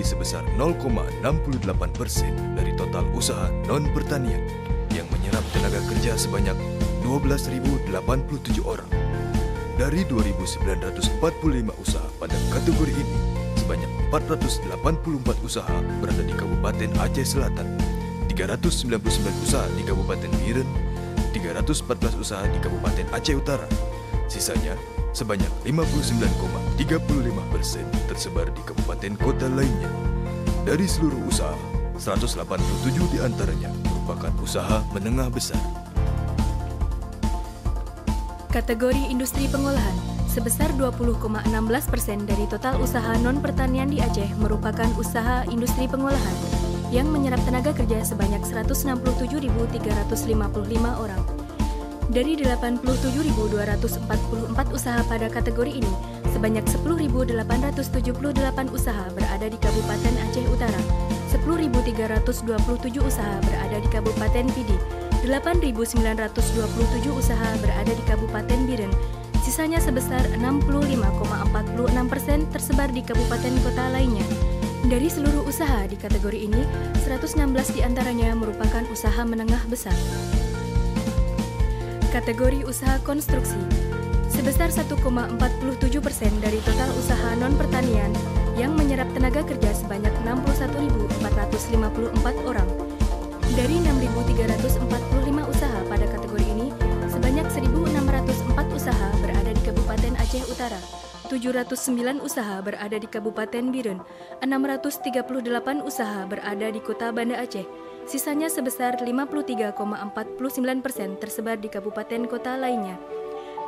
berkontribusi sebesar 0,68% dari total usaha non-pertanian yang menyerap tenaga kerja sebanyak 12.087 orang. Dari 2.945 usaha pada kategori ini, sebanyak 484 usaha berada di Kabupaten Aceh Selatan, 399 usaha di Kabupaten Biren, 314 usaha di Kabupaten Aceh Utara. Sisanya sebanyak 59,35% tersebar di kabupaten kota lainnya. Dari seluruh usaha, 187 diantaranya merupakan usaha menengah besar. Kategori industri pengolahan, sebesar 20,16% dari total usaha non-pertanian di Aceh merupakan usaha industri pengolahan yang menyerap tenaga kerja sebanyak 167.355 orang. Dari 87.244 usaha pada kategori ini, sebanyak 10.878 usaha berada di Kabupaten Aceh Utara, 10.327 usaha berada di Kabupaten Pidi, 8.927 usaha berada di Kabupaten Biren, sisanya sebesar 65,46% tersebar di kabupaten kota lainnya. Dari seluruh usaha di kategori ini, 116 diantaranya merupakan usaha menengah besar. Kategori usaha konstruksi, sebesar 1,47% dari total usaha non-pertanian yang menyerap tenaga kerja sebanyak 61.454 orang. Dari 6.345 usaha pada kategori ini, sebanyak 1.604 usaha berada di Kabupaten Aceh Utara, 709 usaha berada di Kabupaten Biren, 638 usaha berada di Kota Banda Aceh, sisanya sebesar 53,49% tersebar di kabupaten kota lainnya.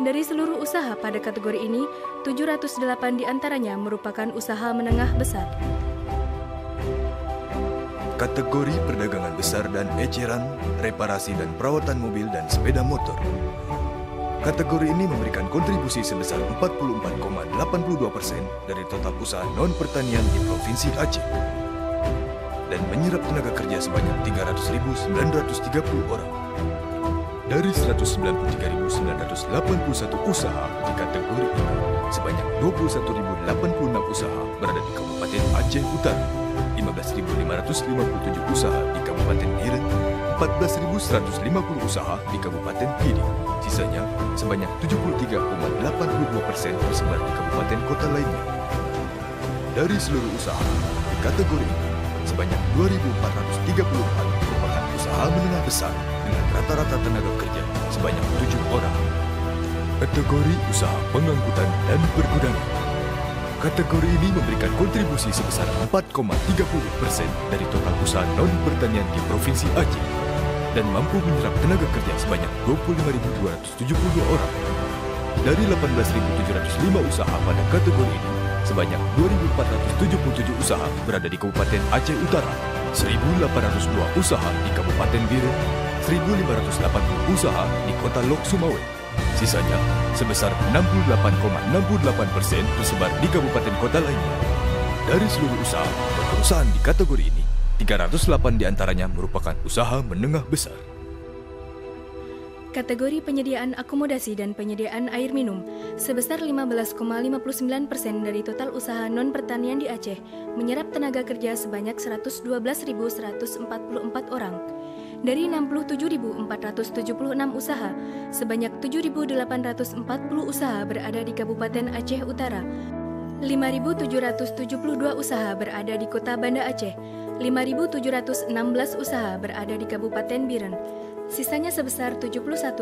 Dari seluruh usaha pada kategori ini, 708 diantaranya merupakan usaha menengah besar. Kategori perdagangan besar dan eceran, reparasi dan perawatan mobil dan sepeda motor. Kategori ini memberikan kontribusi sebesar 44,82% dari total usaha non-pertanian di Provinsi Aceh dan menyerap tenaga kerja sebanyak 300.930 orang. Dari 193.981 usaha di kategori ini, sebanyak 21.086 usaha berada di Kabupaten Aceh Utara, 15.557 usaha di Kabupaten Biren, 14.150 usaha di Kabupaten Pidi. Sisanya sebanyak 73,82% tersebar di kabupaten kota lainnya. Dari seluruh usaha di kategori ini, sebanyak 2.434 merupakan usaha menengah besar dengan rata-rata tenaga kerja sebanyak 7 orang. Kategori usaha pengangkutan dan pergudangan. Kategori ini memberikan kontribusi sebesar 4,30% dari total usaha non-pertanian di Provinsi Aceh dan mampu menyerap tenaga kerja sebanyak 25.272 orang. Dari 18.705 usaha pada kategori ini, sebanyak 2.477 usaha berada di Kabupaten Aceh Utara, 1.802 usaha di Kabupaten Biren, 1.580 usaha di Kota Lok Sumawe. Sisanya sebesar 68,68% tersebar di kabupaten kota lainnya. Dari seluruh usaha dan perusahaan di kategori ini, 308 diantaranya merupakan usaha menengah besar. Kategori penyediaan akomodasi dan penyediaan air minum, sebesar 15,59% dari total usaha non-pertanian di Aceh menyerap tenaga kerja sebanyak 112.144 orang. Dari 67.476 usaha, sebanyak 7.840 usaha berada di Kabupaten Aceh Utara, 5.772 usaha berada di Kota Banda Aceh, 5.716 usaha berada di Kabupaten Biren. Sisanya sebesar 71,36%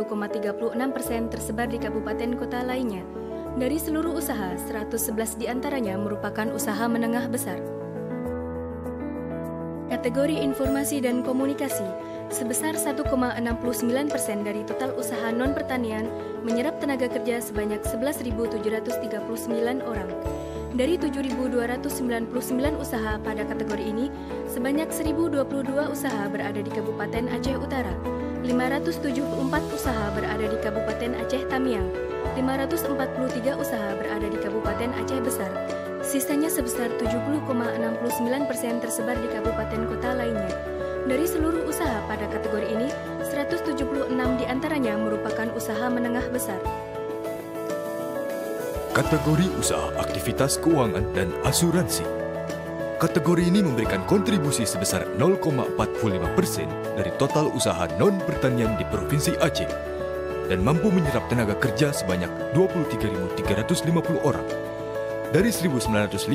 tersebar di kabupaten kota lainnya. Dari seluruh usaha, 111 diantaranya merupakan usaha menengah besar. Kategori informasi dan komunikasi, sebesar 1,69% dari total usaha non-pertanian menyerap tenaga kerja sebanyak 11.739 orang. Dari 7.299 usaha pada kategori ini, sebanyak 1.022 usaha berada di Kabupaten Aceh Utara, 574 usaha berada di Kabupaten Aceh Tamiang, 543 usaha berada di Kabupaten Aceh Besar. Sisanya sebesar 70,69% tersebar di kabupaten kota lainnya. Dari seluruh usaha pada kategori ini, 176 diantaranya merupakan usaha menengah besar. Kategori usaha aktivitas keuangan dan asuransi. Kategori ini memberikan kontribusi sebesar 0,45% dari total usaha non-pertanian di Provinsi Aceh dan mampu menyerap tenaga kerja sebanyak 23.350 orang. Dari 1.955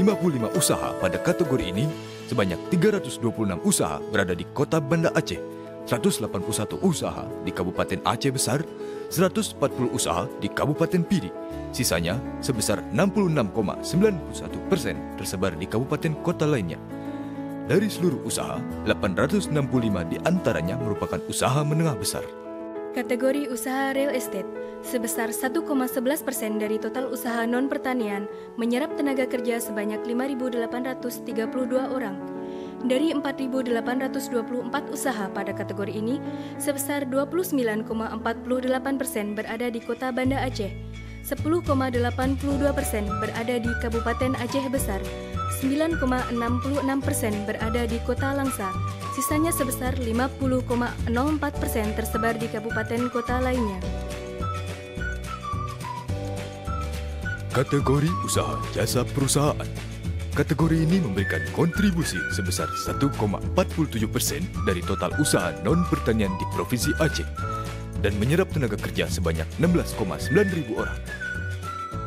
usaha pada kategori ini, sebanyak 326 usaha berada di Kota Banda Aceh, 181 usaha di Kabupaten Aceh Besar, 140 usaha di Kabupaten Pidi. Sisanya sebesar 66,91% tersebar di kabupaten kota lainnya. Dari seluruh usaha, 865 diantaranya merupakan usaha menengah besar. Kategori usaha real estate, sebesar 1,11% dari total usaha non-pertanian, menyerap tenaga kerja sebanyak 5.832 orang. Dari 4.824 usaha pada kategori ini, sebesar 29,48% berada di Kota Banda Aceh, 10,82% berada di Kabupaten Aceh Besar, 9,66% berada di Kota Langsa, sisanya sebesar 50,04% tersebar di kabupaten kota lainnya. Kategori usaha jasa perusahaan. Kategori ini memberikan kontribusi sebesar 1,47% dari total usaha non-pertanian di Provinsi Aceh dan menyerap tenaga kerja sebanyak 16,9.000 orang.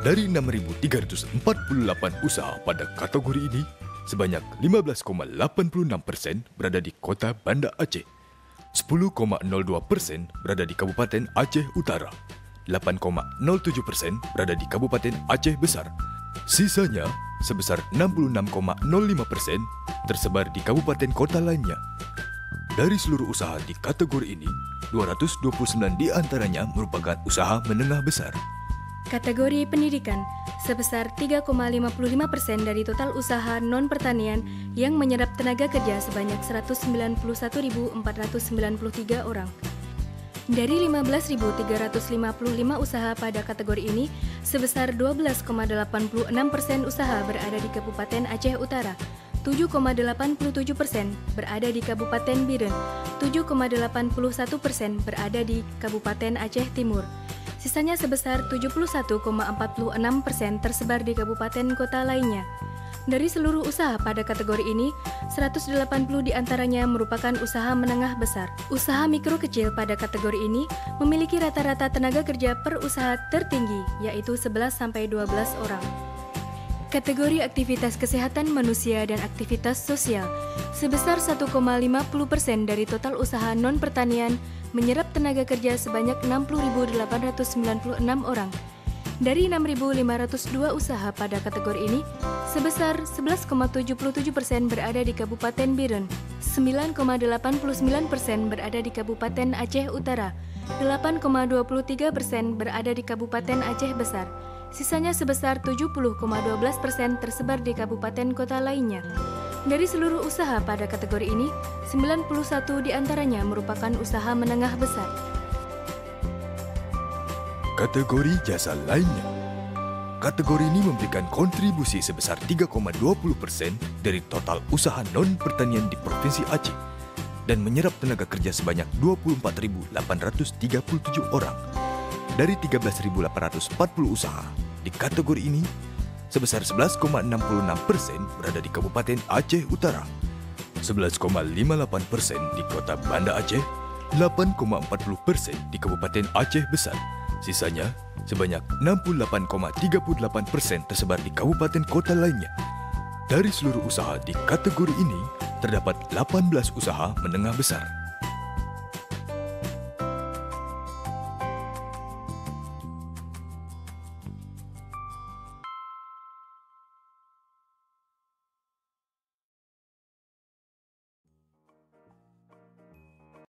Dari 6.348 usaha pada kategori ini, sebanyak 15,86% berada di Kota Banda Aceh, 10,02% berada di Kabupaten Aceh Utara, 8,07% berada di Kabupaten Aceh Besar. Sisanya sebesar 66,05% tersebar di kabupaten kota lainnya. Dari seluruh usaha di kategori ini, 229 diantaranya merupakan usaha menengah besar. Kategori pendidikan, sebesar 3,55% dari total usaha non-pertanian yang menyerap tenaga kerja sebanyak 191.493 orang. Dari 15.355 usaha pada kategori ini, sebesar 12,86% usaha berada di Kabupaten Aceh Utara, 7,87% berada di Kabupaten Biren, 7,81% berada di Kabupaten Aceh Timur. Sisanya sebesar 71,46% tersebar di kabupaten kota lainnya. Dari seluruh usaha pada kategori ini, 180 diantaranya merupakan usaha menengah besar. Usaha mikro kecil pada kategori ini memiliki rata-rata tenaga kerja per usaha tertinggi, yaitu 11–12 orang. Kategori aktivitas kesehatan manusia dan aktivitas sosial, sebesar 1,50% dari total usaha non-pertanian menyerap tenaga kerja sebanyak 60.896 orang. Dari 6.502 usaha pada kategori ini, sebesar 11,77% berada di Kabupaten Biren, 9,89% berada di Kabupaten Aceh Utara, 8,23% berada di Kabupaten Aceh Besar. Sisanya sebesar 70,12% tersebar di kabupaten kota lainnya. Dari seluruh usaha pada kategori ini, 91 diantaranya merupakan usaha menengah besar. Kategori jasa lainnya. Kategori ini memberikan kontribusi sebesar 3,20% dari total usaha non-pertanian di Provinsi Aceh dan menyerap tenaga kerja sebanyak 24.837 orang. Dari 13.840 usaha di kategori ini, sebesar 11,66% berada di Kabupaten Aceh Utara, 11,58% di Kota Banda Aceh, 8,40% di Kabupaten Aceh Besar. Sisanya sebanyak 68,38% tersebar di kabupaten kota lainnya. Dari seluruh usaha di kategori ini, terdapat 18 usaha menengah besar.